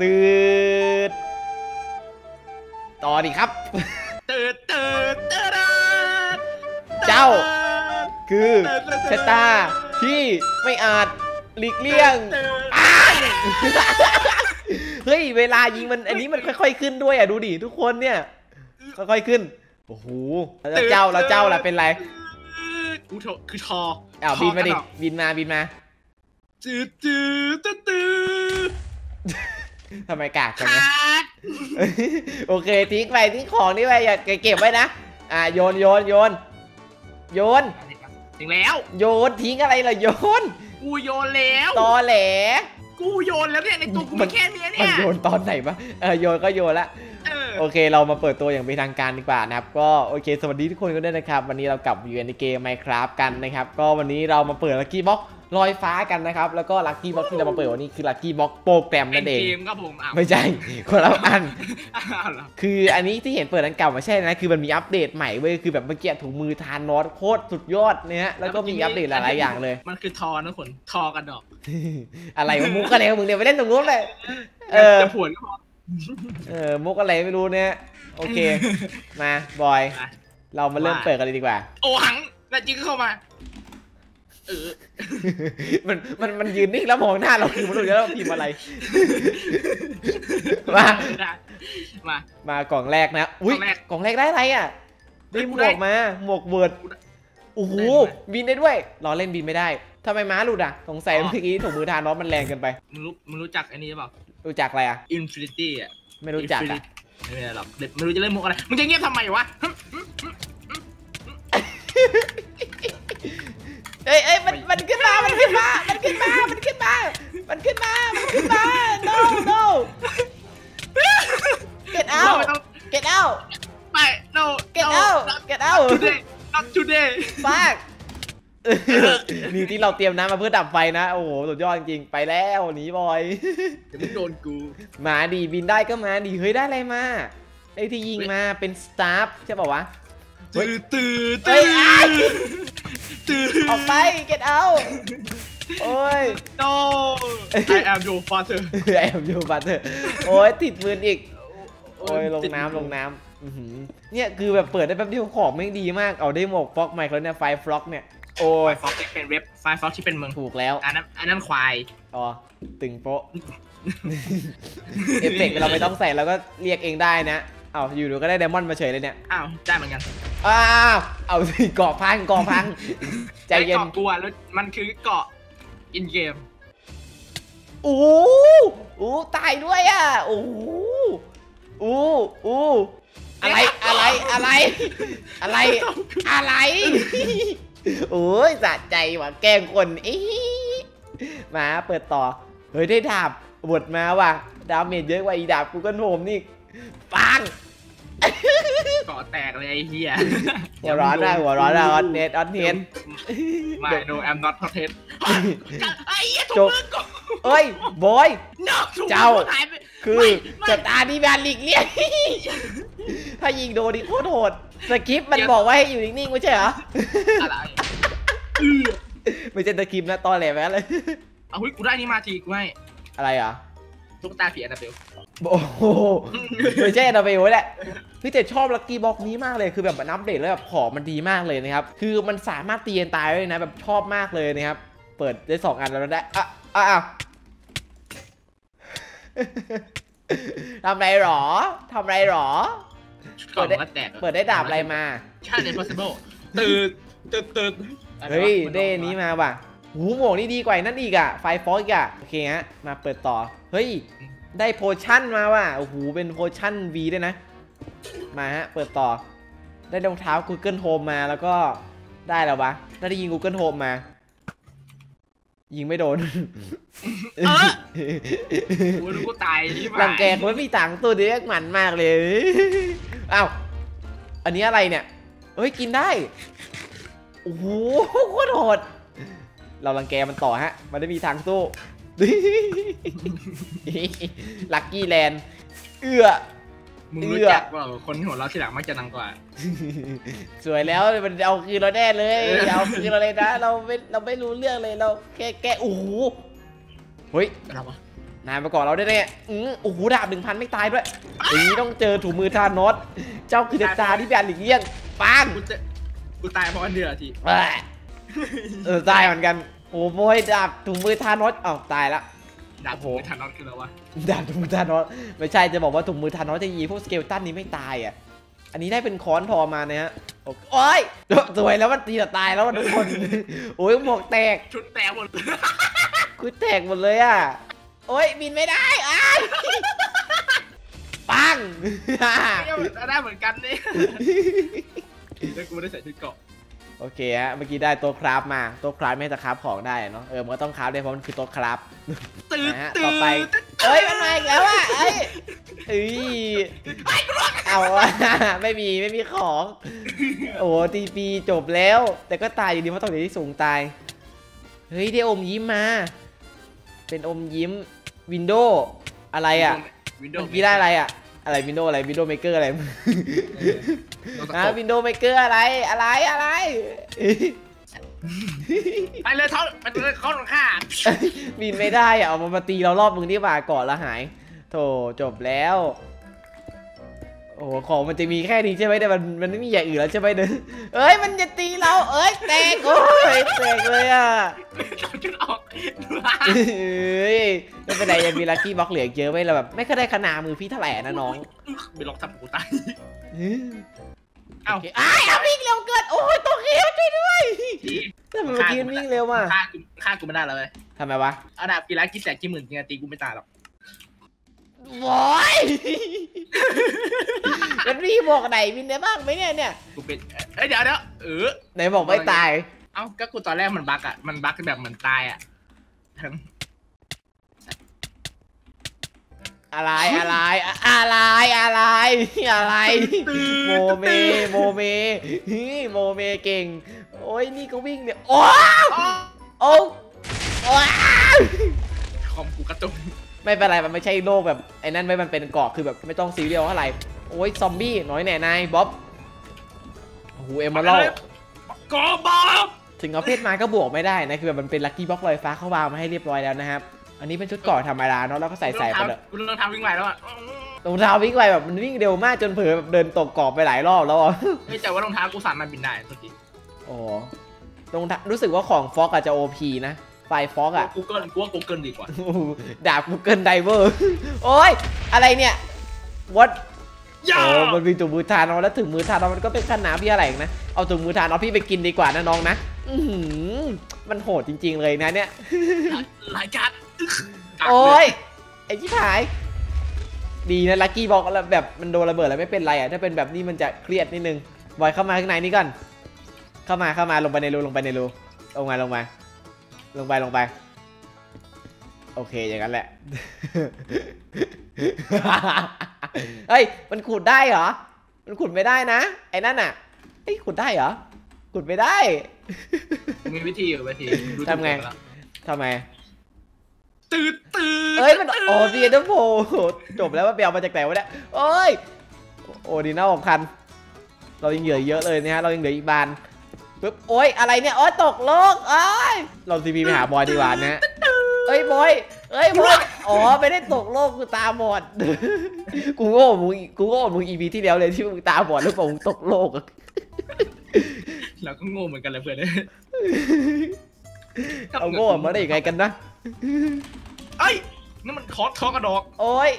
ตืดต่อดิครับตืดตืดตืดเจ้าคือชะตาที่ไม่อาจหลีกเลี่ยงเฮ้ยเวลายิงมันอันนี้มันค่อยๆขึ้นด้วยอ่ะดูดิทุกคนเนี่ยค่อยๆขึ้นโอ้โหแล้วเจ้าล่ะเป็นไรกูโถคือทออ้าวบินมาดิบินมาจืดจืดตืดทำไมกากจังนะโอเคทิ้งไปทิ้งของนี่ไปอย่าเก็บไว้นะโยนโยนถึงแล้วโยนทิ้งอะไรล่ะโยนกูโยนแล้วตอแหลกูโยนแล้วเนี่ยในตัวกูแค่นี้เนี่ยโยนตอนไหนวะโยนก็โยนละโอเคเรามาเปิดตัวอย่างเป็นทางการดีกว่านะครับก็โอเคสวัสดีทุกคนกันด้วยนะครับวันนี้เรากลับอยู่ในเกม Minecraft กันนะครับก็วันนี้เรามาเปิดลัคกี้บ็อกลอยฟ้ากันนะครับแล้วก็ลัคกี้บ็อกที่เรามาเปิดวันนี้คือลัคกี้บ็อกโปรแกรมนั่นเองไม่ใช่คนละอันคืออันนี้ที่เห็นเปิดอันเก่ามาใช่นะคือมันมีอัปเดตใหม่เว้ยคือแบบเมื่อกี้ถุงมือทานนอตโคตรสุดยอดเนี่ยฮะแล้วก็มีอัปเดตหลายๆอย่างเลยมันคือทอนะคนทอกันดอกอะไรมุกอะไรมึงเดี๋ยวไปเล่นตรงนู้นเลยจะผวนก็มุกอะไรไม่รู้เนี่ยโอเคมาบอยเรามาเริ่มเปิดกันเลยดีกว่าโอ้หังแล้วจิ้งเข้ามามันยืนนิ่งแล้วมองหน้าเราคือมันรู้แล้วพิมพ์อะไรมากล่องแรกนะอุ้ยกล่องแรกได้อะไรอ่ะได้หมวกมาหมวกเวิร์ดโอ้โหบินได้ด้วยล้อเล่นบินไม่ได้ทำไมม้าหลุดอ่ะสงสัยเมื่อกี้ถุงมือทานน้องมันแรงเกินไปมึงรู้จักอันนี้เปล่ารู้จักอะไรอ่ะอินฟินิตี้อ่ะไม่รู้จักอ่ะไม่หรอกไม่รู้จะเล่นมุกอะไรมึงจะเงียบทำไมวะเอ้ยมันขึ้นมาno no get outไป no get out not today ฟากนี่ที่เราเตรียมน้ำมาเพื่อดับไฟนะโอ้โหสุดยอดจริงไปแล้วหนีบอยจะไม่โดนกูมาดีบินได้ก็มาดีเฮ้ยได้อะไรมาไอ้ที่ยิงมาเป็นสตาร์ฟใช่ป่าววะตื่นออกไป get out โอ้ย no I am your fatherโอ้ยติดมืออีกโอ้ยลงน้ำเนี่ยคือแบบเปิดได้แป๊บเดียวของไม่ดีมากเอาได้หมวกฟ็อกไมค์แล้วเนี่ยไฟฟล็อกเนี่ยโอ้ยฟ็อกที่เป็นเว็บไฟฟล็อกที่เป็นเมืองถูกแล้วอันนั้นควายอ๋อตึงโป๊ะเอฟเฟกต์เราไม่ต้องใส่เราก็เรียกเองได้นะอ้าวอยู่ๆก็ได้ไดมอนด์มาเฉยเลยเนี่ยอ้าวได้เหมือนกันอ้าวเอาสิเกาะพังใจเย็นเกาะกลัวแล้วมันคือเกาะอินเกมโอ้โหตายด้วยอ่ะโอ้โอ้โอ้อะไรโอ้ยสะใจว่ะแกล้งคนมาเปิดต่อเฮ้ยได้ดาบบทมาว่ะดาเมจเยอะกว่าอีดาบกูก็โหมนี่ปังเกาะแตกเลยไอ้เหี้ยหัวร้อนได้ออดเน็ตไม่โนแอมน็อตพอเทสไอ้เหี้ยถูกมือกูเอ้ยบอยเจ้าคือสตาร์ที่แบนหลีกเลี่ยงถ้ายิงโดนดิโคตรโหดสคริปต์มันบอกว่าให้อยู่นิ่งๆไม่ใช่เหรออะไรไม่ใช่สคริปต์นะตอนแหลมแล้วเลยเอาหุ้ยกูได้นี่มาทีกูให้อะไรอ่ะตุ๊กตาผีแอนนาเบลโอ้โหไม่ใช่แอนนาเบลแหละพี่เจชอบลัคกี้บ็อกนี้มากเลยคือแบบมันอัปเดตแล้วแบบของมันดีมากเลยนะครับคือมันสามารถตีกันตายได้นะแบบชอบมากเลยนะครับเปิดได้2อันแล้วได้อ้าวทำไรหรอเปิดได้ดาบอะไรมาใช่เลย possible ตื่นเฮ้ยเด้นี้มาว่ะหูหมวกนี่ดีกว่านั่นอีกอ่ะไฟฟอยอ่ะโอเคฮะมาเปิดต่อเฮ้ยได้โพชั่นมาว่ะโอ้โหเป็นโพชั่น V ด้วยนะมาฮะเปิดต่อได้รองเท้า Google Home มาแล้วก็ได้แล้ววะได้ยิง Google Home มายิงไม่โดนกูตายหลังแกคนไม่มีตังตัวเด็กหมันมากเลยอ้าวอันนี้อะไรเนี่ยเฮ้ยกินได้โอ้โหโคตรโหดเรารังแกมันต่อฮะมันได้มีทางสู้ลัคกี้แลนด์มึงรู้จักว่าคนที่หัวเราที่หลังมักจะดังกว่าสวยแล้วมันเอาคืนเราแน่เลยเอาคืนเราเลยนะเราไม่รู้เรื่องเลยเราแกโอ้โหเฮ้ย นายมาก่อนเราได้แน่โอ้โหดาบ 1,000 ไม่ตายด้วยอย่างนี้ต้องเจอถุงมือธานอสเจ้าคือเดจาที่แบนหลีกเลี่ยงปานกูตายเพราะอันเดือดทีตายเหมือนกันโอ้โหดาบถุงมือธานอสอ้าวตายละดาบถุงมือธานอสคืออะไรวะดาบถุงมือธานอสไม่ใช่จะบอกว่าถุงมือธานอสจะยีพวกสเกลตันนี้ไม่ตายอ่ะอันนี้ได้เป็นค้อนทอมานะฮะโอ้ยสวยแล้วมันตีแต่ตายแล้วทุกคนโอ้ยหมวกแตกชุดแตกหมดกูแตกหมดเลยอ่ะโอ้ยบินไม่ได้อ้าวปังได้เหมือนกันนี่แล้วกูไม่ได้ใส่ชุดเกาะโอเคฮะเมื่อกี้ได้ตัวคราฟมาตัวคราฟไม่จะคราฟของได้เนาะมันก็ต้องคราฟได้เพราะมันคือตัวคราฟนะฮะต่อไปเอ้ยมันมาอีกแล้วอ่ะเอ้ยเอาไม่มีของโอ้ตีปีจบแล้วแต่ก็ตายอยู่ดีเพราะตอนนี้ที่สูงตายเฮ้ยได้อมยิ้มมาเป็นอมยิ้มวินโดว์อะไรอ่ะพี่ได้อะไรอ่ะอะไรวินโดว์อะไรวินโดว์เมเกอร์อะไรวินโดว์เมเกอร์อะไรไปเลยท้อไปเลยข้อของข้าบินไม่ได้อ่ะเอามาตีเรารอบมึงที่บ่าก่อนละหายโธ่จบแล้วโอ้ของมันจะมีแค่นี้ใช่ไหมแต่มันไม่มีอย่างอื่นแล้วใช่ไหมเด้อเอ้ยมันจะตีเราเอ้ยแตกโอ้ยแตกเลยอ่ะจุดออกเอ้ยไม่เป็นไรยังมีลัคกี้บล็อกเหลือเยอะไหมเราแบบไม่เคยได้ขนามือพี่เท่าไหร่นะน้องไปล็อกทับกูตายเอ้าเอาวิ่งเร็วเกินโอ้ยตัวเขียวช่วยด้วยแต่เมื่อกี้วิ่งเร็วว่ะฆ่ากูไม่ได้แล้วเลยทำไมวะอันดับกีฬากี่แตกกี่หมื่นกี่นาทีกูไม่ตายหรอกโว้ยมันรีบอกไหนวินได้บ้างไหมเนี่ยกูเป็นเดี๋ยวไหนบอกไม่ตายเอ้าก็กูตอนแรกมันบั๊กอ่ะมันบั๊กแบบเหมือนตายอ่ะอะไรโมเมเก่งโอ้ยนี่ก็วิ่งเนี่ยโอ้คอมกูกระตุกไม่เป็นไรมันไม่ใช่โลกแบบไอ้นั่นไม่มันเป็นเกาะคือแบบไม่ต้องซีเรียลอะไรโอ้ยซอมบี้น้อยแหน่นายบ๊อบโอ้โหเอมเมอรัลด์ก็บ๊อบถึงเอาเพชรมาก็บวกไม่ได้นะคือแบบมันเป็นลัคกี้บล็อกลอยฟ้าเข้าวางมาให้เรียบร้อยแล้วนะครับอันนี้เป็นชุดเกาะธรรมดาเนาะแล้วก็ใส่ไปเลยรองเท้าวิ่งไวแล้วอะรองเท้าวิ่งไวแบบมันวิ่งเร็วมากจนเผลอแบบเดินตกกรอบไปหลายรอบแล้วอ่ะไม่แต่ว่ารองเท้ากูสามารถบินได้จริงโอ้รองเท้ารู้สึกว่าของฟ็อกอาจจะโอพีนะไฟฟ็อกอะกูเกิลดีกว่าดาบกูเกิลไดเวอร์โอ้ยอะไรเนี่ยวัดโอ้มันมีถุงมือทานเอาแล้วถึงมือทานเอามันก็เป็นขนาดพี่อะไรนะเอาถุงมือทานเอาพี่ไปกินดีกว่านะน้องนะมันโหดจริงๆเลยนะเนี่ยหลายการโอ้ยไอ้ที่ถ่ายดีนะลัคกี้บอกแบบมันโดนระเบิดแล้วไม่เป็นไรอ่ะถ้าเป็นแบบนี้มันจะเครียดนิดนึงบอยเข้ามาข้างในนี้ก่อนเข้ามาลงไปในรูลงไปโอเคอย่างนั้นแหละเฮ้ยมันขุดได้เหรอมันขุดไม่ได้นะไอ้นั่นอ่ะเฮ้ยขุดได้เหรอขุดไม่ได้มีวิธีอยู่วิธีทำไงตื่นเอ้ยมันโอ้ดีนะโผจบแล้วว่าเบลมาจากไหนวะเนี่ยโอ้ยโอ้ดีนะของคันเรายังเหลือเยอะเลยนะฮะเรายังเหลืออีกบานปึ๊บโอ้ยอะไรเนี่ยโอ้ตกโลกโอ้ยเราซีพีไปหาบอยดีกว่านะเอ้ยบอยอ๋อไม่ได้ตกโลกกูตาบอดกูโง่มึงอีพีที่แล้วเลยที่มึงตาบอดแล้วมึงตกโลกเราก็โง่เหมือนกันเลยเพื่อนเอาโง่มาได้ยังไงกันนะไอ้นี่มันคอสท้อกระดอกโอ้ย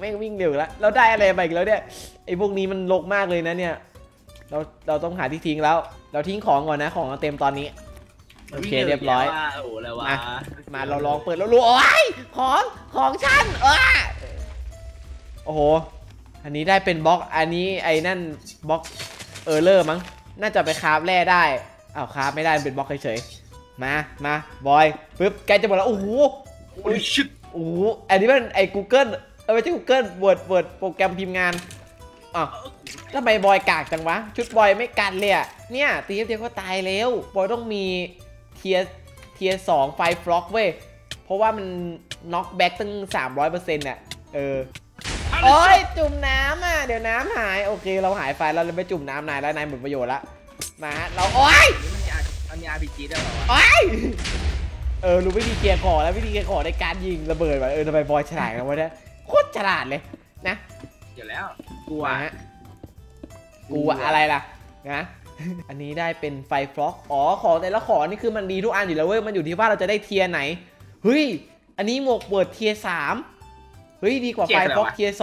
แม่งวิ่งเร็วแล้วเราได้อะไรไปอีกแล้วเนี่ยไอ้พวกนี้มันรกมากเลยนะเนี่ยเราต้องหาที่ทิ้งแล้วเราทิ้งของก่อนนะของเราเต็มตอนนี้โอเคเรียบร้อยมาเราลองเปิดแล้วรู้โอ้ยของฉันโอ้โหอันนี้ได้เป็นบล็อกอันนี้ไอ้นั่นบล็อกเลอร์มั้งน่าจะไปคราฟแร่ได้อ้าวคราฟไม่ได้เป็นบล็อกเฉยมาบอยปึ๊บใกล้จะหมดแล้วโอ้โหโอ้โหอันนี้มันไอ้ Google ไม่ใช่ Google Word โปรแกรมพิมพ์งานอ๋อทำไมบอยกากจังวะชุดบอยไม่กันเลยอะเนี่ยตีเดียวก็ตายแล้วบอยต้องมีเทียร์2ไฟฟล็อกเว้ยเพราะว่ามันน็อกแบ็กตั้ง 300% น่ะโอ้ยจุ่มน้ำอะเดี๋ยวน้ำหายโอเคเราหายไฟเราไปจุ่มน้ำนายแล้วนายหมดประโยชน์ละมาเราโอ้ยอันนี้ RPG ได้หรอวะ รู้วิธีเกียร์ขอแล้ววิธีเกียร์ขอในการยิงระเบิดว่ะทำไมบอยฉลาดนะวะเนี่ยโคตรฉลาดเลยนะเดี๋ยวแล้วกลัวฮะกลัวอะไรล่ะนะอันนี้ได้เป็นไฟฟล็อกอ๋อของแต่ละของนี่คือมันดีทุกอันอยู่แล้วเว้ยมันอยู่ที่ว่าเราจะได้เทียร์ไหนเฮ้ยอันนี้หมวกเปิดเทียร์3เฮ้ยดีกว่าไฟฟล็อกเทียร์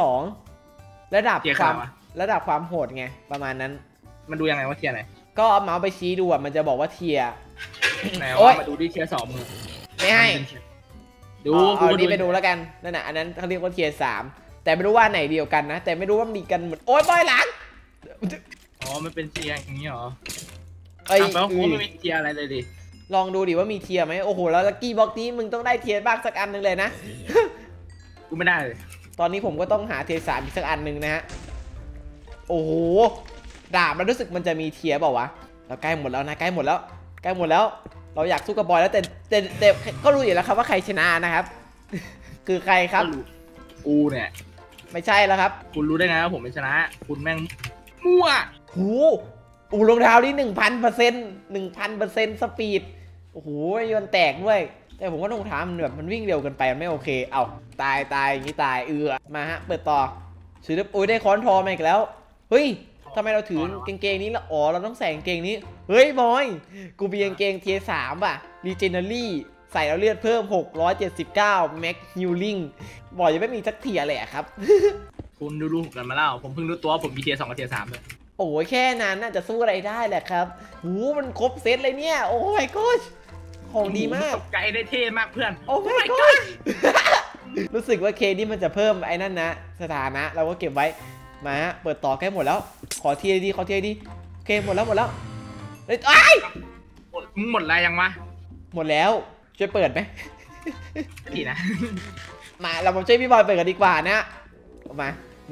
2ระดับความโหดไงประมาณนั้นมันดูยังไงว่าเทียร์ไหนก็เอาเมาส์ไปชี้ดูอ่ะมันจะบอกว่าเทียร์ไหนวะมาดูที่เทียร์2มือไม่ให้ดูเอาอันนี้ไปดูแล้วกันนั่นน่ะอันนั้นเขาเรียกว่าเทียร์3แต่ไม่รู้ว่าไหนเดียวกันนะแต่ไม่รู้ว่ามีกันเหมือนโอ๊ยบอยหลังอ๋อมันเป็นเทียร์อย่างนี้หรอไอ้แล้วกูไม่มีเทียร์อะไรเลยดิลองดูดิว่ามีเทียร์ไหมโอ้โหแล้วลัคกี้บ็อกนี้มึงต้องได้เทียร์บ้างสักอันนึงเลยนะกูไม่ได้เลยตอนนี้ผมก็ต้องหาเทียร์3อีกสักอันนึงนะฮะโอ้โหดาบมันรู้สึกมันจะมีเทียร์เปล่าวะเราใกล้หมดแล้วนะใกล้หมดแล้วเราอยากสู้กับบอยแล้วแต่ก็รู้อยู่แล้วครับว่าใครชนะนะครับคือใครครับกูเนี่ยไม่ใช่แล้วครับคุณรู้ได้ไงว่าผมไม่ชนะคุณแม่งมั่วโอ้โหอูรองเท้านี่ 1,000% สปีดโอ้โหยนแตกด้วยแต่ผมว่ารองเท้ามันแบบมันวิ่งเร็วเกินไปมันไม่โอเคเอ้าตายอย่างนี้ตายมาฮะเปิดต่อถือโอ้ยได้ค้อนทอมาอีกแล้วเฮ้ยทำไมเราถือกางเกงนี้ละอ๋อเราต้องใส่กางเกงนี้เฮ้ยบอยกูมีกางเกงเทียร์3ป่ะรีเจนเนอรี่ใส่แล้วเลือดเพิ่ม679แม็กฮิลลิ่งบอยยังไม่มีสักเทียร์เลยอะครับคุณดูรูปกันมาเล่าผมเพิ่งรู้ตัวผมมีเทียร์2กับเทียร์3เลยโอ้ยแค่นั้นน่าจะสู้อะไรได้แหละครับหูมันครบเซตเลยเนี่ยโอ้ยโค้ชของดีมากไกด์ได้เท่มากเพื่อนโอ้ยโค้ชรู้สึกว่าเคนี่มันจะเพิ่มไอ้นั่นนะสถานะเราก็เก็บไว้มาฮะเปิดต่อแก้หมดแล้วขอเทียดีขอเทียดีโอเคหมดแล้วเฮ้ยหมดอะไรยังวะหมดแล้วช่วยเปิดไหมดีนะมาเรามาช่วยพี่บอยเปิดกันดีกว่านะออกมา1 2 3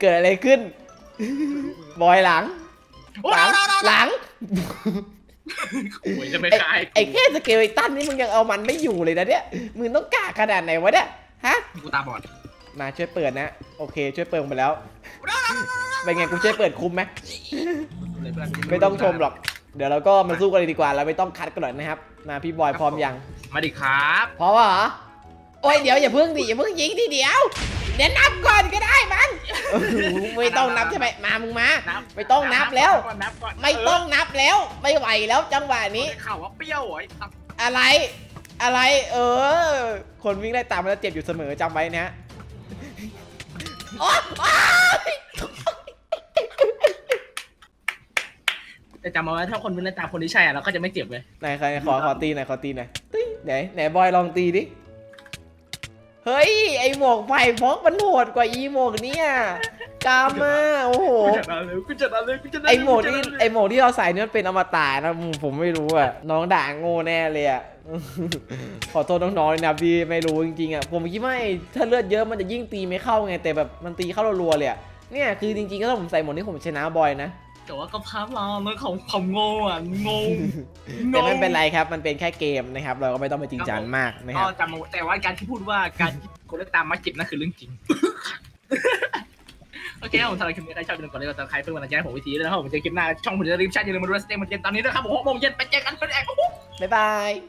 เกิดอะไรขึ้นบอยหลังไอ้แค่สเกลไอ้ตั้นนี่มึงยังเอามันไม่อยู่เลยนะเนี่ยมึงต้องกล้าขนาดไหนวะเนี่ยฮะกูตาบอดมาช่วยเปิดนะโอเคช่วยเปิดไปแล้วเป็นไงกูช่วยเปิดคุ้มไหมไม่ต้องชมหรอกเดี๋ยวเราก็มาสู้กันเลยดีกว่าเราไม่ต้องคัดกันหรอกนะครับมาพี่บอยพร้อมยังมาดิครับพร้อมเหรอโอ้ยเดี๋ยวอย่าเพิ่งยิงดิเดี๋ยวนับก่อนก็ได้มันไม่ต้องนับใช่ไหมมามึงมาไม่ต้องนับแล้วไม่ไหวแล้วจังหวะนี้ข่าวว่าเปรี้ยวอะไรคนวิ่งได้ตามมันจะเจ็บอยู่เสมอจำไว้นะแต่จำเอาไว้ถ้าคนวิ่งได้ตามคนที่ใช่เราก็จะไม่เจ็บเลยไหนใครขอตีหน่อยไหนบอยลองตีดิเฮ้ยไอหมวกไฟฟอกมันโหดกว่าอีหมวกนี่อ่ะกามาโอ้โหไอหมวกที่เราใส่นี่มันเป็นอมตะนะผมไม่รู้อ่ะน้องด่าโง่แน่เลยอ่ะขอโทษน้องๆนะพี่ไม่รู้จริงๆอ่ะผมคิดว่าถ้าเลือดเยอะมันจะยิ่งตีไม่เข้าไงแต่แบบมันตีเข้ารัวๆเลยอ่ะเนี่ยคือจริงๆก็ต้องผมใส่หมวกนี้ผมชนะบอยนะแต่ว่าก็พลาดเราเรื่องของความโง่อ่ะแต่ไม่เป็นไรครับมันเป็นแค่เกมนะครับเราก็ไม่ต้องไปจริงจังมากนะครับแต่ว่าการที่พูดว่าการคนได้ตามมาจิบนั่นคือเรื่องจริงโอเคผมทำอะไรคลิปนี้ใครชอบเป็นก่อนเลยก็ตามใครเพื่อนวันจันทร์ผมวิธีแล้วนะครับผมจะคลิปหน้าช่องผมจะรีบแชทอย่าลืมมาดูสเต็มมันเย็นตอนนี้นะครับผม6 โมงเย็นไปเจอกันคนแรกบ๊ายบาย